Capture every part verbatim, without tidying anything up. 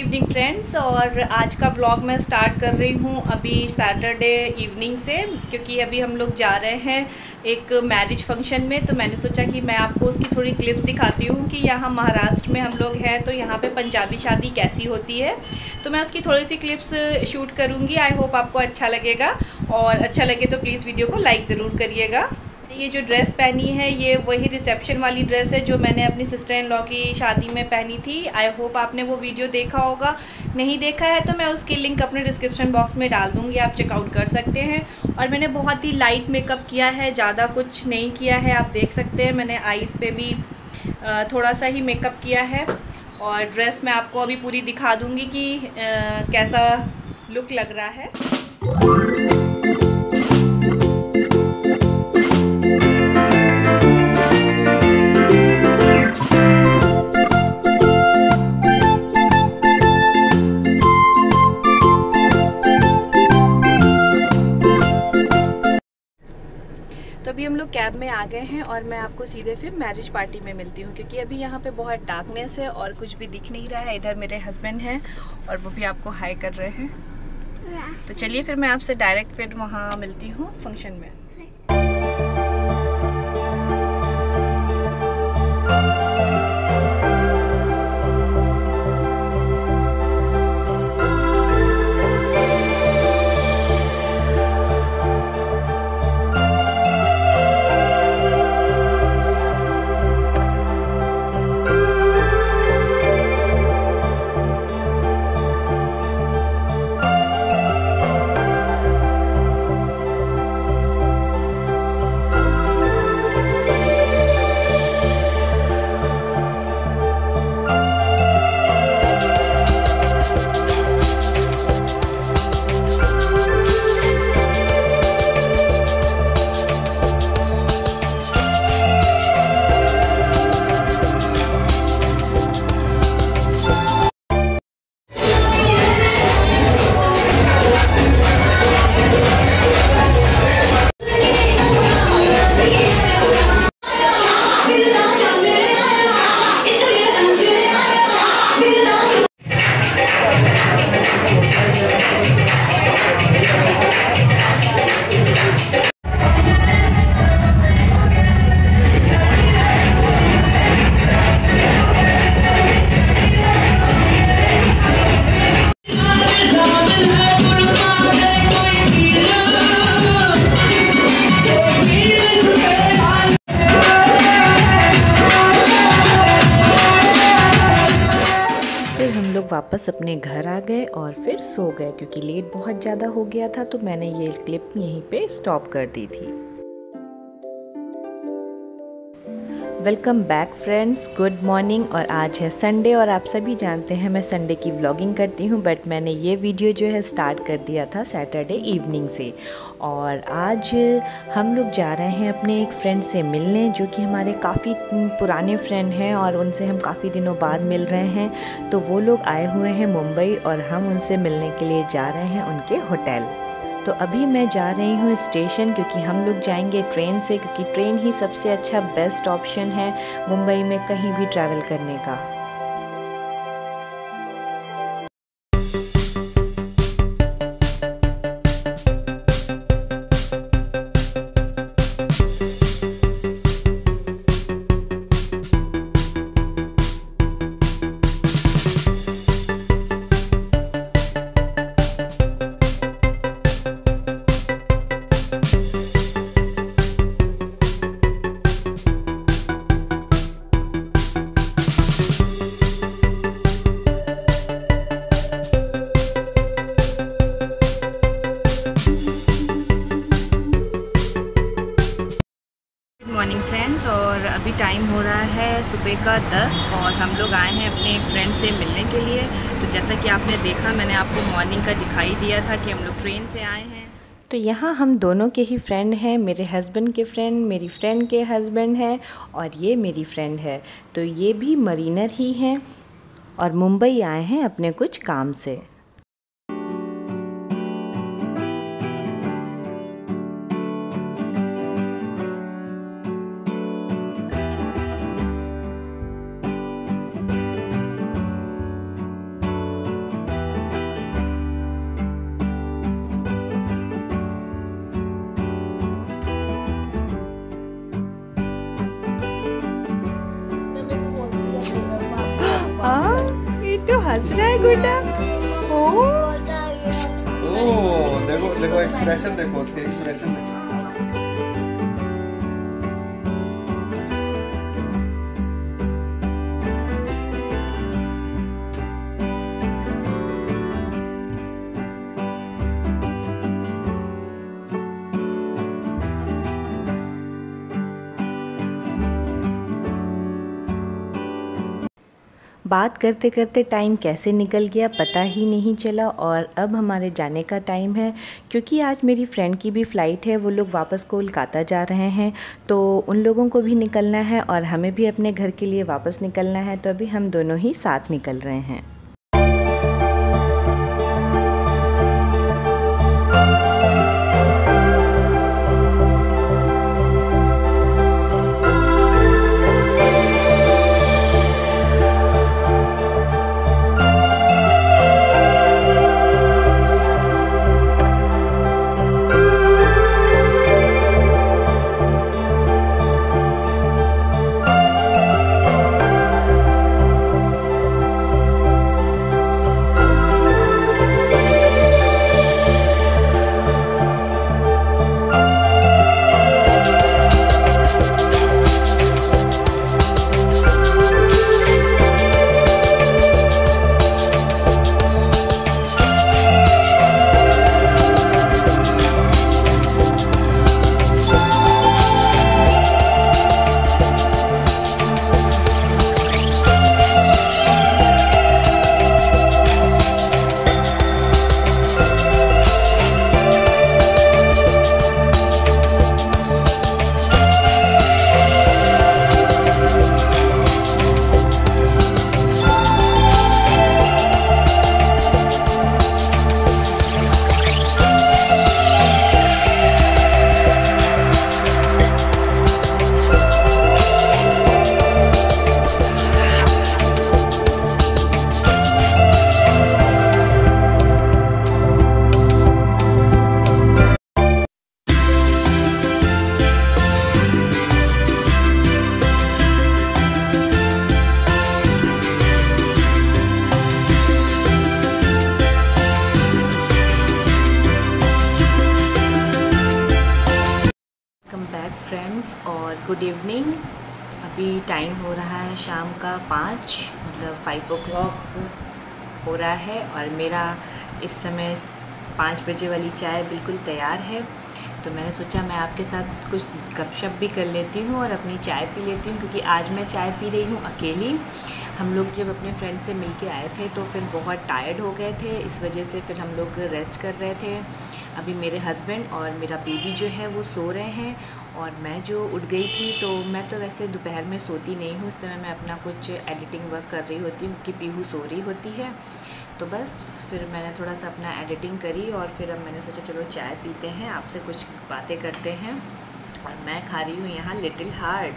Evening friends, और आज का व्लॉग मैं स्टार्ट कर रही हूँ अभी सैटरडे इवनिंग से, क्योंकि अभी हम लोग जा रहे हैं एक मैरिज फंक्शन में। तो मैंने सोचा कि मैं आपको उसकी थोड़ी क्लिप्स दिखाती हूँ कि यहाँ महाराष्ट्र में हम लोग हैं तो यहाँ पे पंजाबी शादी कैसी होती है। तो मैं उसकी थोड़ी सी क्लिप्स शूट करूँगी। आई होप आपको अच्छा लगेगा, और अच्छा लगे तो प्लीज़ वीडियो को लाइक ज़रूर करिएगा। ये जो ड्रेस पहनी है ये वही रिसेप्शन वाली ड्रेस है जो मैंने अपनी सिस्टर इन लॉ की शादी में पहनी थी। आई होप आपने वो वीडियो देखा होगा, नहीं देखा है तो मैं उसकी लिंक अपने डिस्क्रिप्शन बॉक्स में डाल दूँगी, आप चेकआउट कर सकते हैं। और मैंने बहुत ही लाइट मेकअप किया है, ज़्यादा कुछ नहीं किया है, आप देख सकते हैं। मैंने आईज़ पे भी थोड़ा सा ही मेकअप किया है, और ड्रेस मैं आपको अभी पूरी दिखा दूँगी कि आ, कैसा लुक लग रहा है। अभी हम लोग कैब में आ गए हैं और मैं आपको सीधे फिर मैरिज पार्टी में मिलती हूँ, क्योंकि अभी यहाँ पे बहुत डार्कनेस है और कुछ भी दिख नहीं रहा है। इधर मेरे हस्बैंड हैं और वो भी आपको हाई कर रहे हैं। तो चलिए फिर मैं आपसे डायरेक्ट फिर वहाँ मिलती हूँ फंक्शन में। वापस अपने घर आ गए और फिर सो गए, क्योंकि लेट बहुत ज़्यादा हो गया था। तो मैंने ये क्लिप यहीं पे स्टॉप कर दी थी। Welcome back friends, good morning. और आज है संडे, और आप सभी जानते हैं मैं संडे की व्लॉगिंग करती हूँ, बट मैंने ये वीडियो जो है स्टार्ट कर दिया था सैटरडे इवनिंग से। और आज हम लोग जा रहे हैं अपने एक फ्रेंड से मिलने, जो कि हमारे काफ़ी पुराने फ्रेंड हैं और उनसे हम काफ़ी दिनों बाद मिल रहे हैं। तो वो लोग आए हुए हैं मुंबई, और हम उनसे मिलने के लिए जा रहे हैं उनके होटल। तो अभी मैं जा रही हूँ स्टेशन, क्योंकि हम लोग जाएंगे ट्रेन से, क्योंकि ट्रेन ही सबसे अच्छा बेस्ट ऑप्शन है मुंबई में कहीं भी ट्रैवल करने का। और अभी टाइम हो रहा है सुबह का दस, और हम लोग आए हैं अपने एक फ्रेंड से मिलने के लिए। तो जैसा कि आपने देखा, मैंने आपको मॉर्निंग का दिखाई दिया था कि हम लोग ट्रेन से आए हैं। तो यहाँ हम दोनों के ही फ्रेंड हैं, मेरे हस्बैंड के फ्रेंड, मेरी फ्रेंड के हस्बैंड हैं, और ये मेरी फ्रेंड है। तो ये भी मरीनर ही हैं और मुंबई आए हैं अपने कुछ काम से। हंस रहा है गुड्डा। ओ ओ देखो देखो एक्सप्रेशन देखो उसके एक्सप्रेशन देखो। बात करते करते टाइम कैसे निकल गया पता ही नहीं चला। और अब हमारे जाने का टाइम है क्योंकि आज मेरी फ्रेंड की भी फ़्लाइट है, वो लोग वापस कोलकाता जा रहे हैं तो उन लोगों को भी निकलना है और हमें भी अपने घर के लिए वापस निकलना है। तो अभी हम दोनों ही साथ निकल रहे हैं। Good evening. अभी टाइम हो रहा है शाम का पाँच, मतलब फाइव ओ क्लॉक हो रहा है और मेरा इस समय पाँच बजे वाली चाय बिल्कुल तैयार है। तो मैंने सोचा मैं आपके साथ कुछ गपशप भी कर लेती हूँ और अपनी चाय पी लेती हूँ क्योंकि आज मैं चाय पी रही हूँ अकेली। हम लोग जब अपने फ्रेंड से मिल के आए थे तो फिर बहुत टायर्ड हो गए थे, इस वजह से फिर हम लोग रेस्ट कर रहे थे। अभी मेरे हस्बैंड और मेरा बेबी जो है वो सो रहे हैं और मैं जो उठ गई थी, तो मैं तो वैसे दोपहर में सोती नहीं हूँ, उस समय मैं अपना कुछ एडिटिंग वर्क कर रही होती हूँ क्योंकि पीहू सो रही होती है। तो बस फिर मैंने थोड़ा सा अपना एडिटिंग करी और फिर अब मैंने सोचा चलो चाय पीते हैं, आपसे कुछ बातें करते हैं। और मैं खा रही हूँ यहाँ लिटिल हार्ट।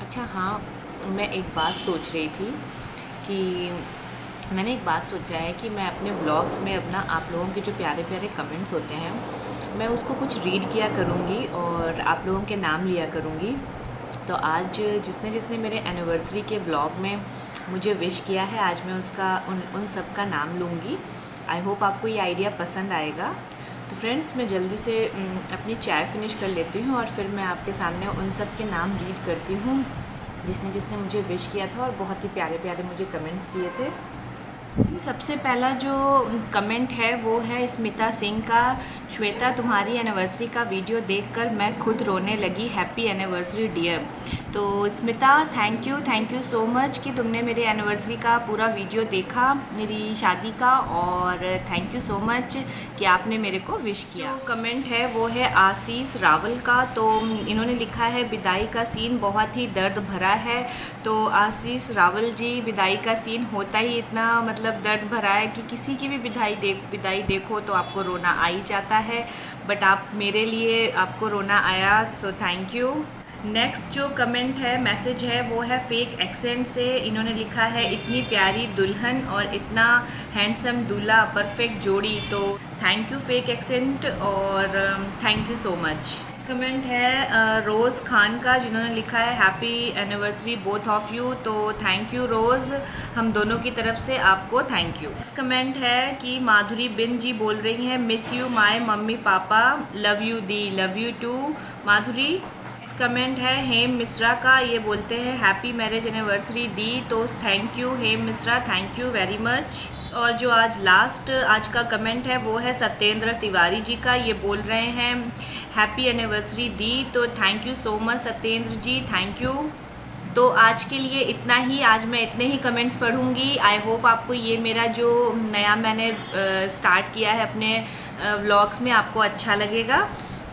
अच्छा हाँ, मैं एक बात सोच रही थी कि मैंने एक बात सोचा है कि मैं अपने व्लॉग्स में अपना आप लोगों के जो प्यारे प्यारे कमेंट्स होते हैं मैं उसको कुछ रीड किया करूँगी और आप लोगों के नाम लिया करूँगी। तो आज जिसने जिसने मेरे एनिवर्सरी के व्लॉग में मुझे विश किया है आज मैं उसका उन उन सब का नाम लूँगी। आई होप आपको ये आइडिया पसंद आएगा। तो फ्रेंड्स मैं जल्दी से अपनी चाय फिनिश कर लेती हूँ और फिर मैं आपके सामने उन सब के नाम रीड करती हूँ जिसने जिसने मुझे विश किया था और बहुत ही प्यारे प्यारे मुझे कमेंट्स किए थे। सबसे पहला जो कमेंट है वो है इस्मिता सिंह का, श्वेता तुम्हारी एनिवर्सरी का वीडियो देखकर मैं खुद रोने लगी, हैप्पी एनिवर्सरी डियर। तो Ismita thank you thank you so much कि तुमने मेरे एनिवर्सरी का पूरा वीडियो देखा मेरी शादी का, और थैंक यू सो मच कि आपने मेरे को विश किया। जो कमेंट है वो है आसीस रावल का, तो इन्होंने लिखा है विदाई का सीन बहुत ही दर्द भरा है। तो आसीस रावल जी, विदाई का सीन होता ही इतना मतलब मतलब दर्द भरा है कि किसी की भी विदाई देख विदाई देखो तो आपको रोना आ ही जाता है, बट आप मेरे लिए आपको रोना आया, सो थैंक यू। नेक्स्ट जो कमेंट है मैसेज है वो है फेक एक्सेंट से, इन्होंने लिखा है इतनी प्यारी दुल्हन और इतना हैंडसम दूल्हा, परफेक्ट जोड़ी। तो थैंक यू फेक एक्सेंट और thank you so much. Next comment है रोज़ खान का, जिन्होंने लिखा है happy anniversary both of you. तो थैंक यू रोज़, हम दोनों की तरफ से आपको थैंक यू। नेक्स्ट कमेंट है कि माधुरी बिन जी बोल रही हैं miss you my mummy papa, love you दी, love you too Madhuri. Next comment है हेम मिश्रा का, ये बोलते हैं हैप्पी मैरिज एनिवर्सरी दी। तो thank you Hem Mishra, thank you very much. और जो आज लास्ट आज का कमेंट है वो है सतेंद्र तिवारी जी का, ये बोल रहे हैं हैप्पी एनिवर्सरी दी। तो thank you so much Satendra ji, thank you. तो आज के लिए इतना ही, आज मैं इतने ही कमेंट्स पढ़ूंगी। आई होप आपको ये मेरा जो नया मैंने स्टार्ट किया है अपने व्लॉग्स में आपको अच्छा लगेगा।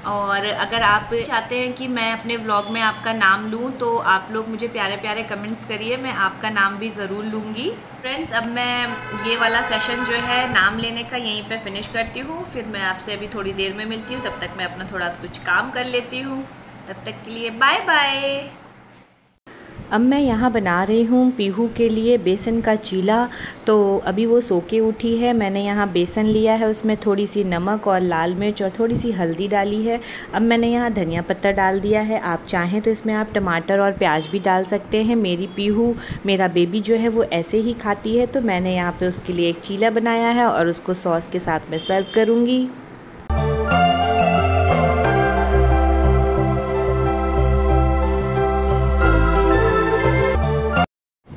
और अगर आप चाहते हैं कि मैं अपने व्लॉग में आपका नाम लूं तो आप लोग मुझे प्यारे प्यारे कमेंट्स करिए, मैं आपका नाम भी ज़रूर लूँगी। फ्रेंड्स, अब मैं ये वाला सेशन जो है नाम लेने का यहीं पे फिनिश करती हूँ। फिर मैं आपसे अभी थोड़ी देर में मिलती हूँ, तब तक मैं अपना थोड़ा कुछ काम कर लेती हूँ। तब तक के लिए बाय बाय। अब मैं यहाँ बना रही हूँ पीहू के लिए बेसन का चीला। तो अभी वो सो के उठी है, मैंने यहाँ बेसन लिया है, उसमें थोड़ी सी नमक और लाल मिर्च और थोड़ी सी हल्दी डाली है। अब मैंने यहाँ धनिया पत्ता डाल दिया है, आप चाहें तो इसमें आप टमाटर और प्याज भी डाल सकते हैं। मेरी पीहू, मेरा बेबी जो है वो ऐसे ही खाती है, तो मैंने यहाँ पर उसके लिए एक चीला बनाया है और उसको सॉस के साथ मैं सर्व करूँगी।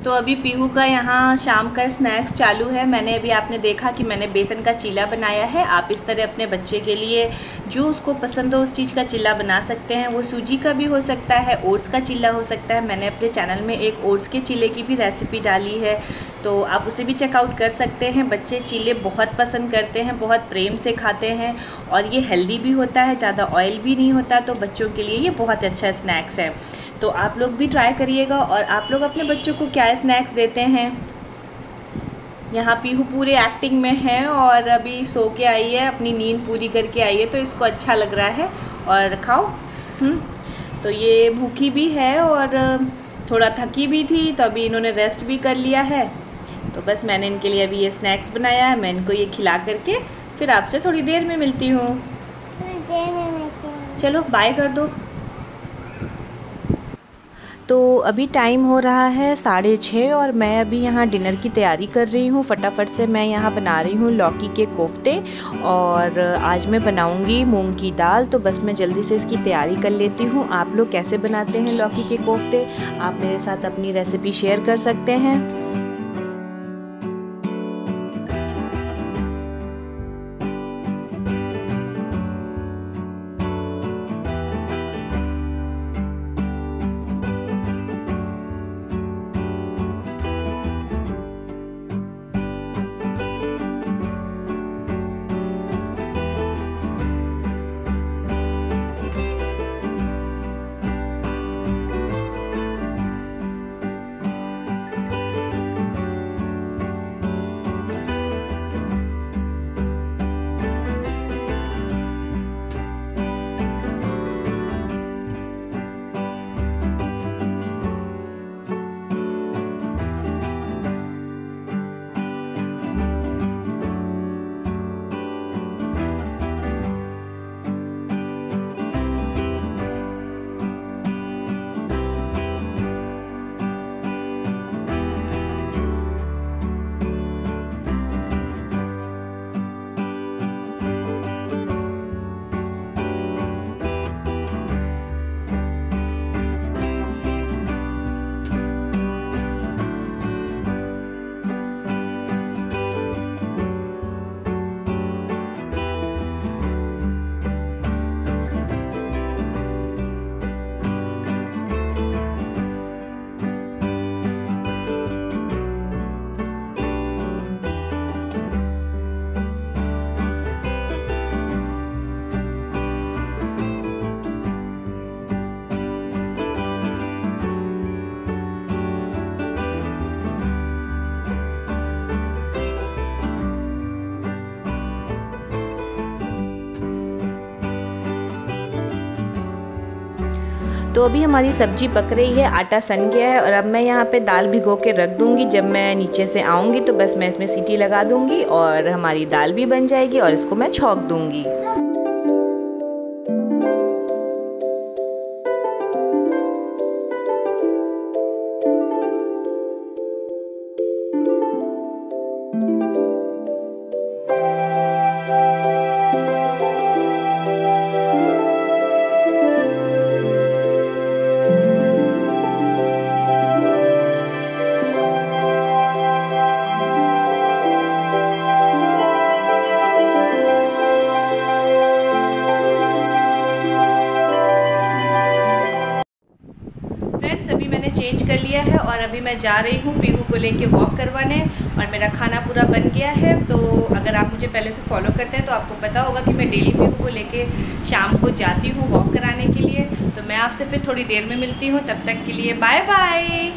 तो अभी पीहू का यहाँ शाम का स्नैक्स चालू है। मैंने अभी आपने देखा कि मैंने बेसन का चीला बनाया है। आप इस तरह अपने बच्चे के लिए जो उसको पसंद हो उस चीज़ का चीला बना सकते हैं। वो सूजी का भी हो सकता है, ओट्स का चीला हो सकता है। मैंने अपने चैनल में एक ओट्स के चीले की भी रेसिपी डाली है, तो आप उसे भी चेकआउट कर सकते हैं। बच्चे चीले बहुत पसंद करते हैं, बहुत प्रेम से खाते हैं और ये हेल्दी भी होता है, ज़्यादा ऑयल भी नहीं होता, तो बच्चों के लिए ये बहुत अच्छा स्नैक्स है। तो आप लोग भी ट्राई करिएगा। और आप लोग अपने बच्चों को क्या स्नैक्स देते हैं? यहाँ पीहू पूरे एक्टिंग में है और अभी सो के आई है, अपनी नींद पूरी करके आई है, तो इसको अच्छा लग रहा है। और खाओ, तो ये भूखी भी है और थोड़ा थकी भी थी, तो अभी इन्होंने रेस्ट भी कर लिया है। तो बस मैंने इनके लिए अभी ये स्नैक्स बनाया है, मैं इनको ये खिला करके फिर आपसे थोड़ी देर में मिलती हूँ। चलो बाय कर दो। तो अभी टाइम हो रहा है साढ़े छः और मैं अभी यहाँ डिनर की तैयारी कर रही हूँ। फटाफट से मैं यहाँ बना रही हूँ लौकी के कोफ्ते और आज मैं बनाऊँगी मूंग की दाल। तो बस मैं जल्दी से इसकी तैयारी कर लेती हूँ। आप लोग कैसे बनाते हैं लौकी के कोफ्ते? आप मेरे साथ अपनी रेसिपी शेयर कर सकते हैं। तो अभी हमारी सब्जी पक रही है, आटा सन गया है और अब मैं यहाँ पे दाल भिगो के रख दूँगी। जब मैं नीचे से आऊँगी तो बस मैं इसमें सीटी लगा दूँगी और हमारी दाल भी बन जाएगी और इसको मैं छौंक दूँगी। है और अभी मैं जा रही हूँ पीहू को लेके वॉक करवाने और मेरा खाना पूरा बन गया है। तो अगर आप मुझे पहले से फॉलो करते हैं तो आपको पता होगा कि मैं डेली पीहू को लेके शाम को जाती हूँ वॉक कराने के लिए। तो मैं आपसे फिर थोड़ी देर में मिलती हूँ, तब तक के लिए बाय बाय।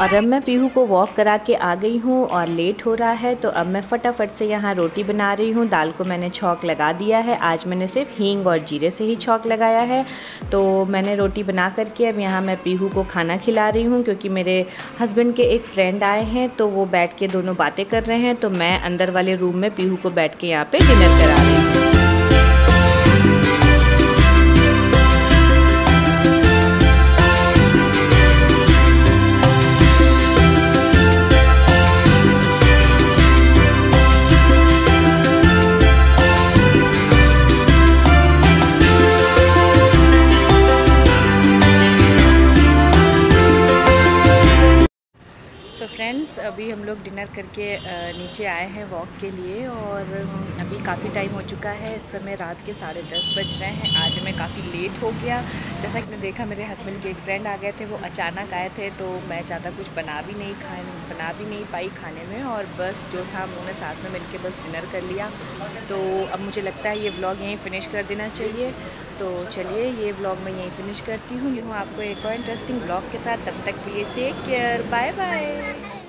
और अब मैं पीहू को वॉक करा के आ गई हूँ और लेट हो रहा है, तो अब मैं फटाफट से यहाँ रोटी बना रही हूँ। दाल को मैंने छौंक लगा दिया है, आज मैंने सिर्फ हींग और जीरे से ही छौंक लगाया है। तो मैंने रोटी बना करके अब यहाँ मैं पीहू को खाना खिला रही हूँ, क्योंकि मेरे हस्बैंड के एक फ्रेंड आए हैं तो वो बैठ के दोनों बातें कर रहे हैं। तो मैं अंदर वाले रूम में पीहू को बैठ के यहाँ पे डिनर करा रही हूँ। फ्रेंड्स अभी हम लोग डिनर करके नीचे आए हैं वॉक के लिए और अभी काफ़ी टाइम हो चुका है। इस समय रात के साढ़े दस बज रहे हैं। आज मैं काफ़ी लेट हो गया, जैसा कि मैंने देखा मेरे हस्बैंड के एक फ्रेंड आ गए थे, वो अचानक आए थे तो मैं ज़्यादा कुछ बना भी नहीं खा बना भी नहीं पाई खाने में और बस जो था हम उन्होंने साथ में मिल के बस डिनर कर लिया। तो अब मुझे लगता है ये व्लॉग यहीं फ़िनिश कर देना चाहिए। तो चलिए ये व्लॉग मैं यहीं फ़िनिश करती हूँ। यूँ आपको एक और इंटरेस्टिंग व्लॉग के साथ, तब तक के लिए टेक केयर, बाय बाय।